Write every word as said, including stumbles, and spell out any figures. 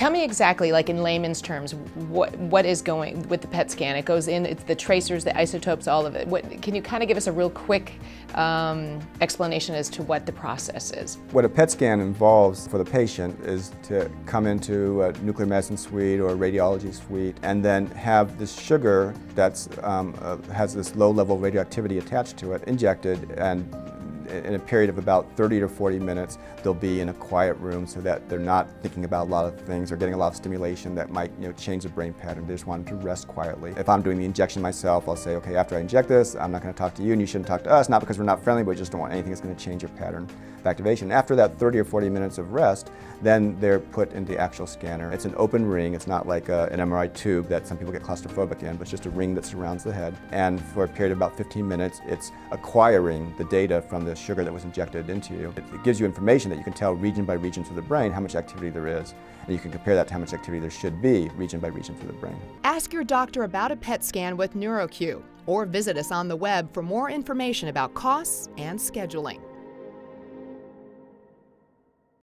Tell me exactly, like in layman's terms, what what is going with the P E T scan? It goes in, it's the tracers, the isotopes, all of it. What, can you kind of give us a real quick um, explanation as to what the process is? What a P E T scan involves for the patient is to come into a nuclear medicine suite or a radiology suite and then have this sugar that's um, uh, has this low level radioactivity attached to it injected, and in a period of about thirty to forty minutes, they'll be in a quiet room so that they're not thinking about a lot of things or getting a lot of stimulation that might, you know, change the brain pattern. They just want them to rest quietly. If I'm doing the injection myself, I'll say, okay, after I inject this, I'm not going to talk to you and you shouldn't talk to us, not because we're not friendly, but we just don't want anything that's going to change your pattern of activation. After that thirty or forty minutes of rest, then they're put into the actual scanner. It's an open ring. It's not like a, an M R I tube that some people get claustrophobic in, but it's just a ring that surrounds the head. And for a period of about fifteen minutes, it's acquiring the data from the sugar that was injected into you. It, it gives you information that you can tell region by region through the brain how much activity there is, and you can compare that to how much activity there should be region by region through the brain. Ask your doctor about a P E T scan with NeuroQ, or visit us on the web for more information about costs and scheduling.